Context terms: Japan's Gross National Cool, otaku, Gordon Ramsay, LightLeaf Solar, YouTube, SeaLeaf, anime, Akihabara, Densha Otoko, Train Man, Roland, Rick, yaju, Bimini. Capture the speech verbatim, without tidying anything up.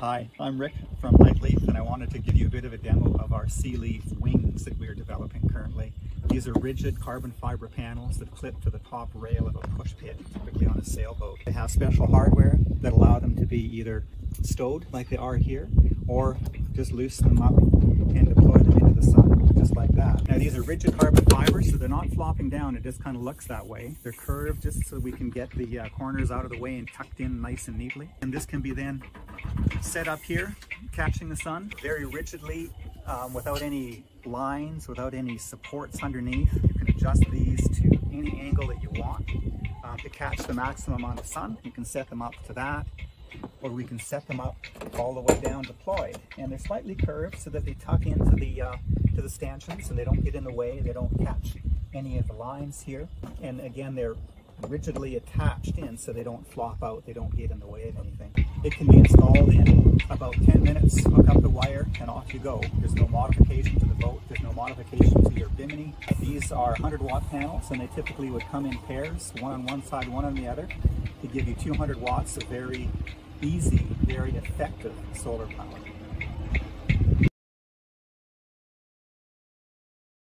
Hi, I'm Rick from LightLeaf, and I wanted to give you a bit of a demo of our SeaLeaf wings that we are developing currently. These are rigid carbon fiber panels that clip to the top rail of a push pit, typically on a sailboat. They have special hardware that allow them to be either stowed, like they are here, or just loosen them up and deploy them into the sun, just like that. Now, these are rigid carbon fibers, so they're not flopping down. It just kind of looks that way. They're curved just so we can get the uh, corners out of the way and tucked in nice and neatly. And this can be then set up here, catching the sun very rigidly, um, without any lines, without any supports underneath. You can adjust these to any angle that you want uh, to catch the maximum amount of sun. You can set them up to that, or we can set them up all the way down deployed. And they're slightly curved so that they tuck into the uh, to the stanchion, so they don't get in the way, they don't catch any of the lines here. And again, they're rigidly attached in so they don't flop out, they don't get in the way of anything. It can be installed in about ten minutes, hook up the wire and off you go. There's no modification to the boat, there's no modification to your Bimini. These are one hundred watt panels, and they typically would come in pairs, one on one side, one on the other, to give you two hundred watts of very easy, very effective solar power.